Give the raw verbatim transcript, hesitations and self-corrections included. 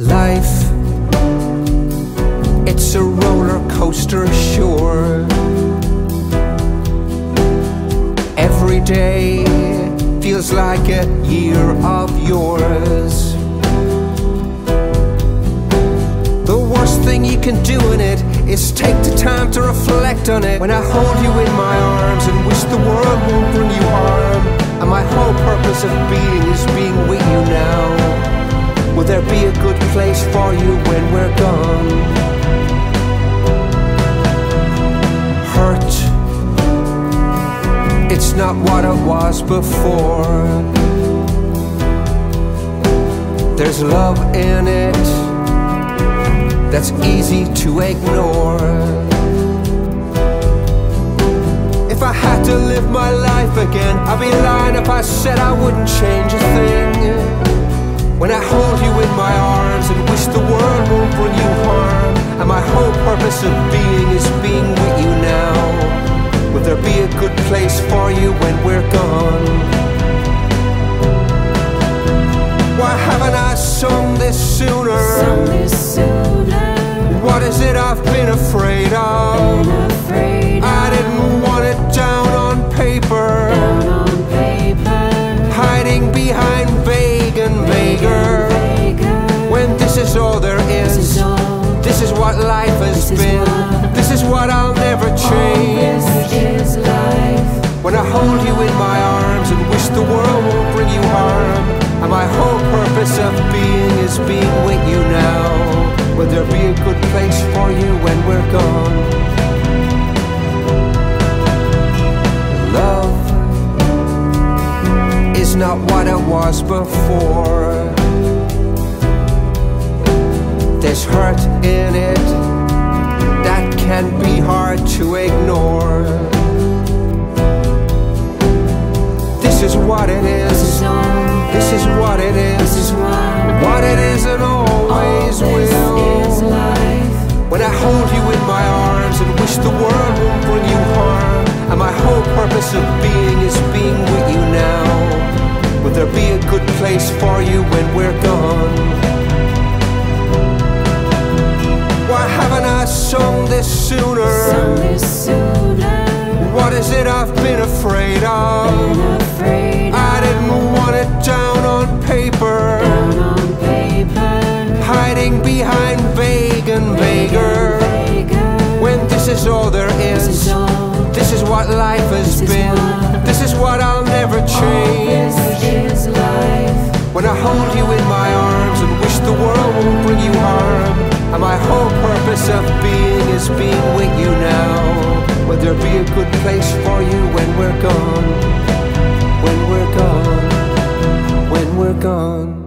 Life, it's a roller coaster, sure. Every day feels like a year of yours. The worst thing you can do in it is take the time to reflect on it. When I hold you in my arms and wish the world won't bring you harm, and my whole purpose of being is being with you now. Will there be a good place for you when we're gone? Hurt, it's not what it was before. There's love in it that's easy to ignore. If I had to live my life again, I'd be lying if I said I wouldn't change a thing. When I hold you in my arms and wish the world won't bring you harm, and my whole purpose of being is being with you now. Will there be a good place for you when we're gone? Why haven't I sung this sooner? Sung this sooner. What is it I've been afraid of? Been afraid of. I didn't want it down on paper. Down on paper. Hiding behind vague and vaguer. When this is all there is, this is, all, this is what life has this been. Is this is what I'll never change. Is life. When I hold you in my arms and wish the world won't bring you harm, and my whole purpose of being is being with you now. Will there be a good place for you when we're gone? Love is not what it was before. There's hurt in it that can be hard to ignore. This is what it is. This is what it is. What it is and always will. When I hold you in my arms and wish the world won't bring you harm, and my whole purpose of being is being with you now. Will there be a good place for you when we're gone? Why haven't I sung this sooner? Sung this sooner. What is it I've been afraid of? Been afraid of. I didn't want it down on paper. Down on paper. Hiding behind vague and vaguer. Vague. When this is all there is, this is, all. This is what life has this been. Is this is what I'll never change. This is life. When I hold you in my arms and wish the world won't bring you harm. And my whole purpose of being is being with you now. Will there be a good place for you when we're gone? When we're gone, when we're gone.